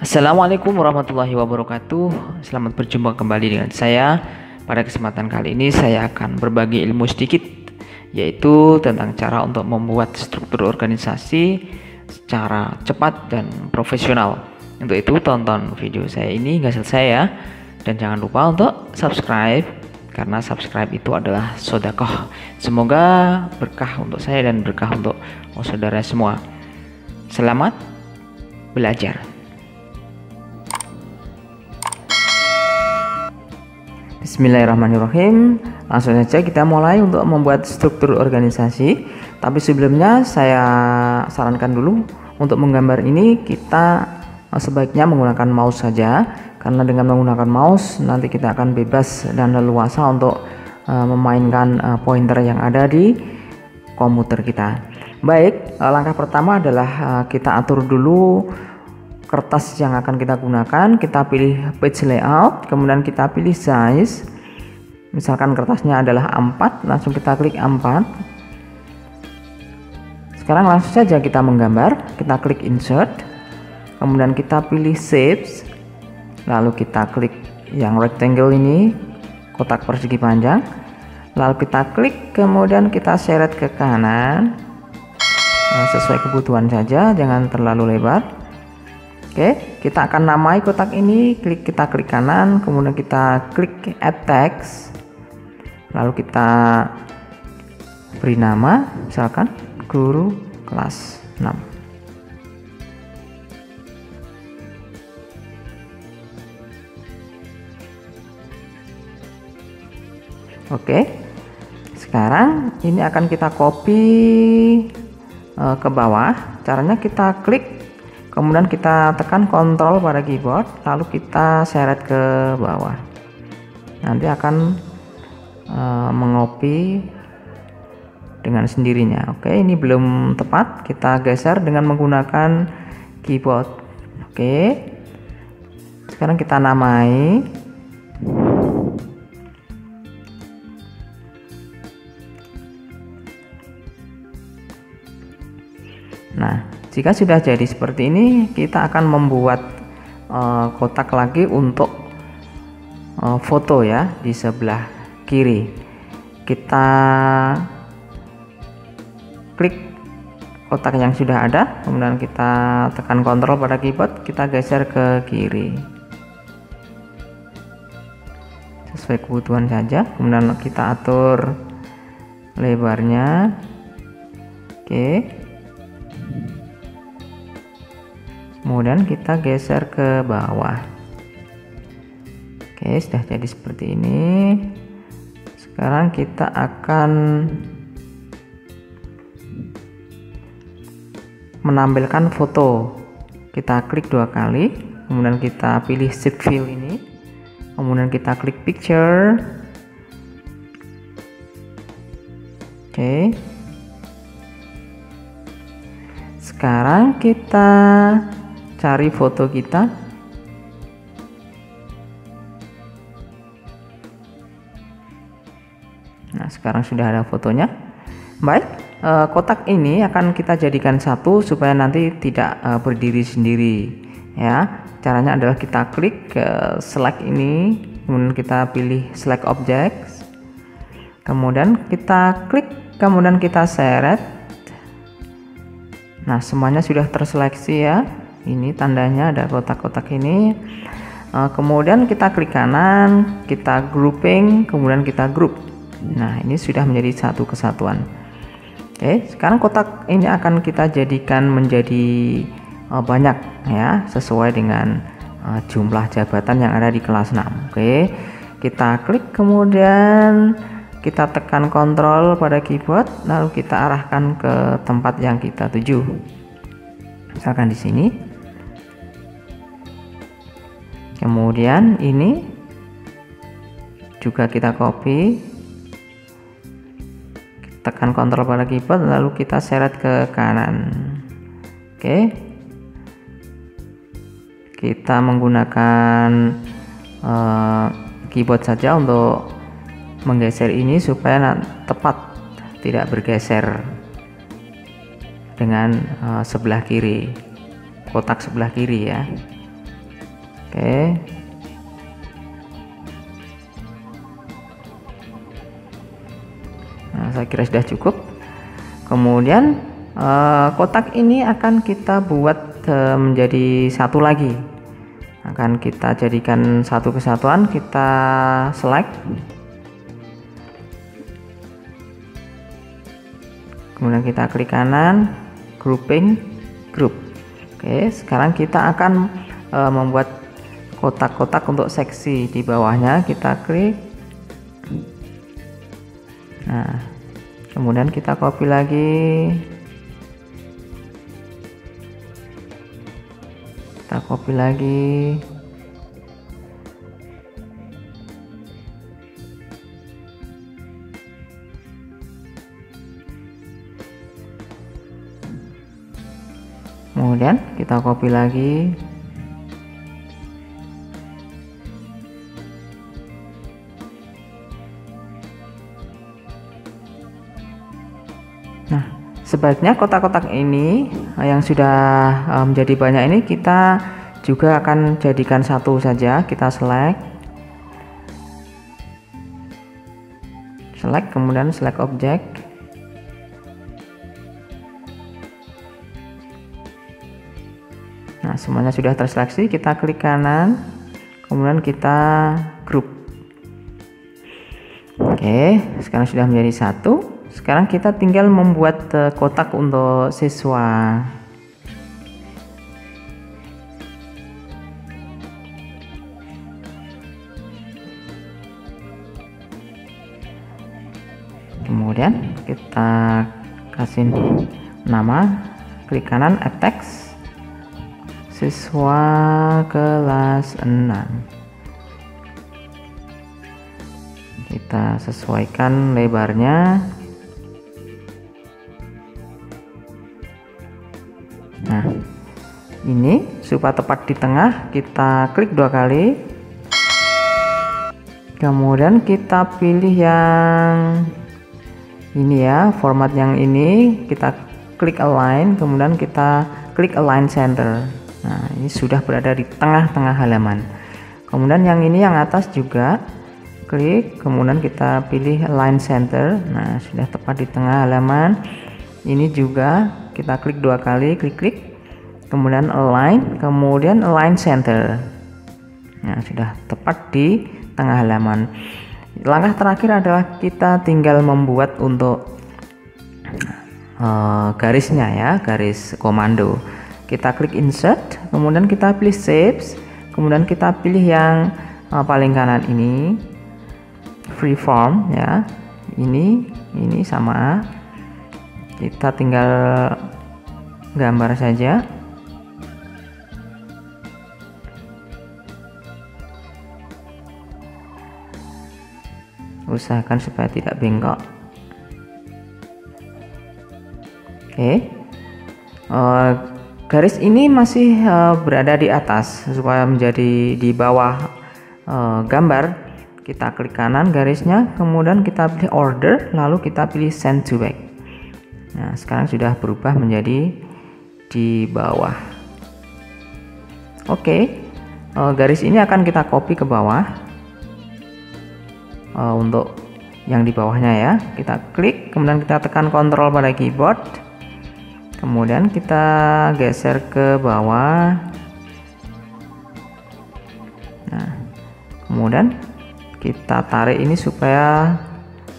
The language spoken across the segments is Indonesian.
Assalamualaikum warahmatullahi wabarakatuh. Selamat berjumpa kembali dengan saya. Pada kesempatan kali ini saya akan berbagi ilmu sedikit, yaitu tentang cara untuk membuat struktur organisasi secara cepat dan profesional. Untuk itu tonton video saya ini hingga selesai ya. Dan jangan lupa untuk subscribe, karena subscribe itu adalah sodakoh. Semoga berkah untuk saya dan berkah untuk saudara semua. Selamat belajar. Bismillahirrahmanirrahim. Langsung saja kita mulai untuk membuat struktur organisasi. Tapi sebelumnya saya sarankan dulu untuk menggambar ini kita sebaiknya menggunakan mouse saja, karena dengan menggunakan mouse nanti kita akan bebas dan leluasa untuk memainkan pointer yang ada di komputer kita. Baik, langkah pertama adalah kita atur dulu kertas yang akan kita gunakan. Kita pilih page layout, kemudian kita pilih size. Misalkan kertasnya adalah A4, langsung kita klik A4. Sekarang langsung saja kita menggambar, kita klik insert, kemudian kita pilih shapes, lalu kita klik yang rectangle ini, kotak persegi panjang, lalu kita klik, kemudian kita seret ke kanan. Nah, sesuai kebutuhan saja, jangan terlalu lebar. Oke, kita akan namai kotak ini, kita klik kanan, kemudian kita klik add text, lalu kita beri nama, misalkan guru kelas 6. Oke, sekarang ini akan kita copy ke bawah. Caranya kita klik, kemudian kita tekan Ctrl pada keyboard, lalu kita seret ke bawah. Nanti akan mengopi dengan sendirinya. Oke, ini belum tepat, kita geser dengan menggunakan keyboard. Oke, sekarang kita namai. Nah, jika sudah jadi seperti ini, kita akan membuat kotak lagi untuk foto ya, di sebelah kiri. Kita klik kotak yang sudah ada, kemudian kita tekan Ctrl pada keyboard, kita geser ke kiri. Sesuai kebutuhan saja, kemudian kita atur lebarnya. Oke. Kemudian kita geser ke bawah. Oke, sudah jadi seperti ini. Sekarang kita akan menampilkan foto. Kita klik dua kali, kemudian kita pilih shape fill ini, kemudian kita klik picture. Oke, sekarang kita cari foto kita. Nah, sekarang sudah ada fotonya. Baik, kotak ini akan kita jadikan satu supaya nanti tidak berdiri sendiri ya. Caranya adalah kita klik select ini, kemudian kita pilih select objects, kemudian kita klik, kemudian kita seret. Nah, semuanya sudah terseleksi ya. Ini tandanya ada kotak-kotak ini. Kemudian kita klik kanan, kita grouping, kemudian kita group. Nah, ini sudah menjadi satu kesatuan. Oke, sekarang kotak ini akan kita jadikan menjadi banyak ya, sesuai dengan jumlah jabatan yang ada di kelas 6. Oke, kita klik, kemudian kita tekan Ctrl pada keyboard, lalu kita arahkan ke tempat yang kita tuju. Misalkan di sini. Kemudian ini juga kita copy. Tekan Ctrl pada keyboard, lalu kita seret ke kanan. Oke. Kita menggunakan keyboard saja untuk menggeser ini supaya tepat, tidak bergeser dengan sebelah kiri, kotak sebelah kiri ya. Oke. Nah, saya kira sudah cukup. Kemudian kotak ini akan kita buat menjadi satu lagi. Akan kita jadikan satu kesatuan, kita select. Kemudian kita klik kanan, grouping, group. Oke, sekarang kita akan membuat kotak-kotak untuk seksi di bawahnya, kita klik. Nah, kemudian kita copy lagi. Kita copy lagi. Kemudian kita copy lagi. Nah, sebaiknya kotak-kotak ini yang sudah menjadi banyak ini kita juga akan jadikan satu saja. Kita select, kemudian select objek. Nah, semuanya sudah terseleksi, kita klik kanan, kemudian kita group. Oke, sekarang sudah menjadi satu. Sekarang kita tinggal membuat kotak untuk siswa. Kemudian kita kasih nama, klik kanan, add text, siswa kelas 6. Kita sesuaikan lebarnya. Nah, ini supaya tepat di tengah, kita klik dua kali. Kemudian kita pilih yang ini ya, format yang ini, kita klik align, kemudian kita klik align center. Nah, ini sudah berada di tengah-tengah halaman. Kemudian yang ini yang atas juga klik, kemudian kita pilih align center. Nah, sudah tepat di tengah halaman. Ini juga kita klik dua kali, klik, kemudian align center. Nah, sudah tepat di tengah halaman. Langkah terakhir adalah kita tinggal membuat untuk garisnya ya, garis komando. Kita klik insert, kemudian kita pilih shapes, kemudian kita pilih yang paling kanan ini, freeform ya. Ini sama. Kita tinggal gambar saja. Usahakan supaya tidak bengkok. Oke. Garis ini masih berada di atas supaya menjadi di bawah gambar. Kita klik kanan garisnya, kemudian kita pilih order, lalu kita pilih send to back. Nah, sekarang sudah berubah menjadi di bawah. Oke, garis ini akan kita copy ke bawah. Untuk yang di bawahnya ya, kita klik, kemudian kita tekan kontrol pada keyboard, kemudian kita geser ke bawah. Nah, kemudian kita tarik ini supaya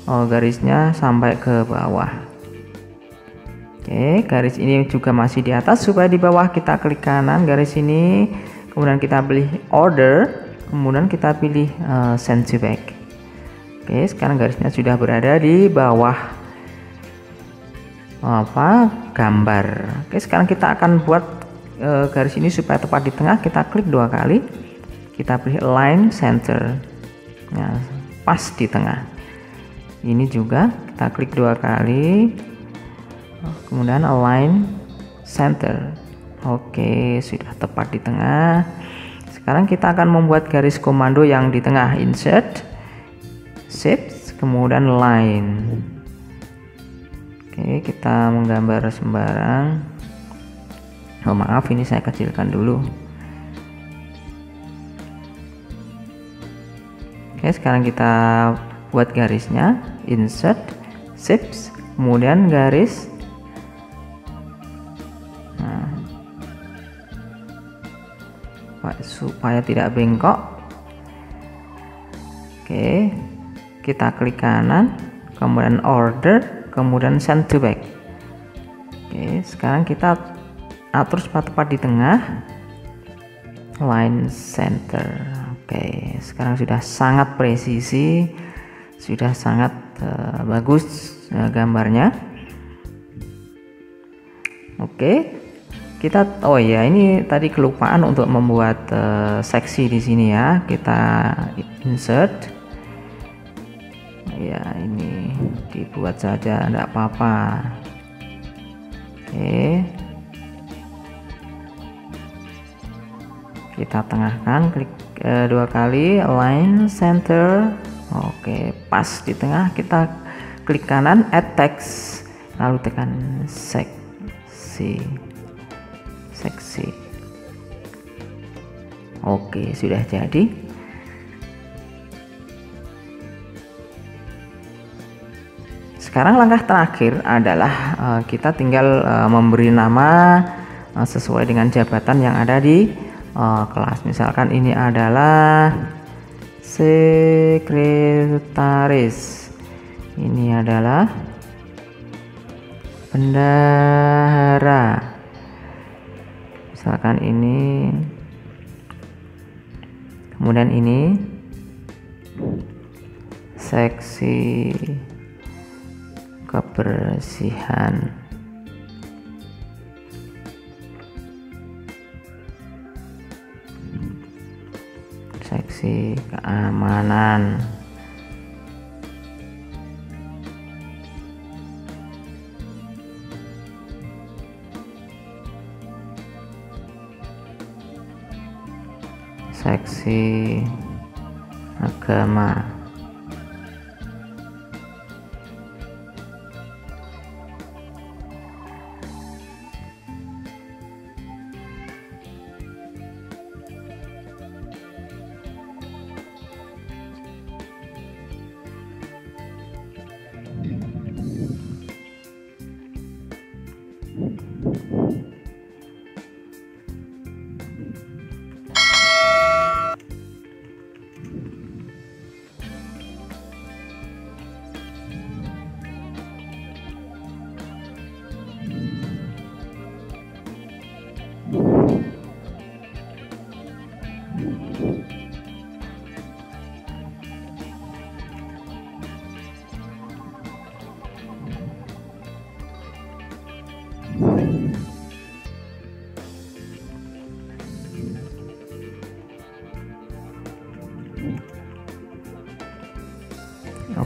garisnya sampai ke bawah. Oke, garis ini juga masih di atas supaya di bawah. Kita klik kanan garis ini, kemudian kita pilih order, kemudian kita pilih send to back. Oke, sekarang garisnya sudah berada di bawah gambar. Oke, sekarang kita akan buat garis ini supaya tepat di tengah. Kita klik dua kali, kita pilih align center. Nah, pas di tengah. Ini juga kita klik dua kali, kemudian align center. Oke, sudah tepat di tengah. Sekarang kita akan membuat garis komando yang di tengah, insert, shapes, kemudian line. Oke, kita menggambar sembarang. Oh, maaf, ini saya kecilkan dulu. Oke, sekarang kita buat garisnya, insert, shapes, kemudian garis. Nah, supaya tidak bengkok. Oke, kita klik kanan, kemudian order, kemudian send to back. Oke, sekarang kita atur tepat-tepat di tengah, line center. Oke, sekarang sudah sangat presisi, sudah sangat bagus gambarnya. Oke, kita ini tadi kelupaan untuk membuat seksi di sini ya. Kita insert. Ya, ini dibuat saja, tidak apa-apa. Oke. Kita tengahkan, klik dua kali, align center. Oke, pas di tengah, kita klik kanan, add text, lalu tekan seksi. Oke, sudah jadi. Sekarang langkah terakhir adalah kita tinggal memberi nama sesuai dengan jabatan yang ada di kelas. Misalkan ini adalah sekretaris, ini adalah bendahara, misalkan ini, kemudian ini seksi kebersihan. Seksi keamanan. Seksi agama.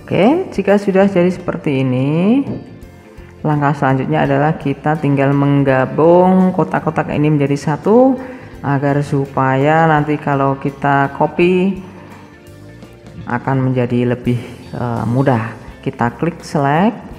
Oke, jika sudah jadi seperti ini, langkah selanjutnya adalah kita tinggal menggabung kotak-kotak ini menjadi satu, agar supaya nanti kalau kita copy akan menjadi lebih mudah. Kita klik select.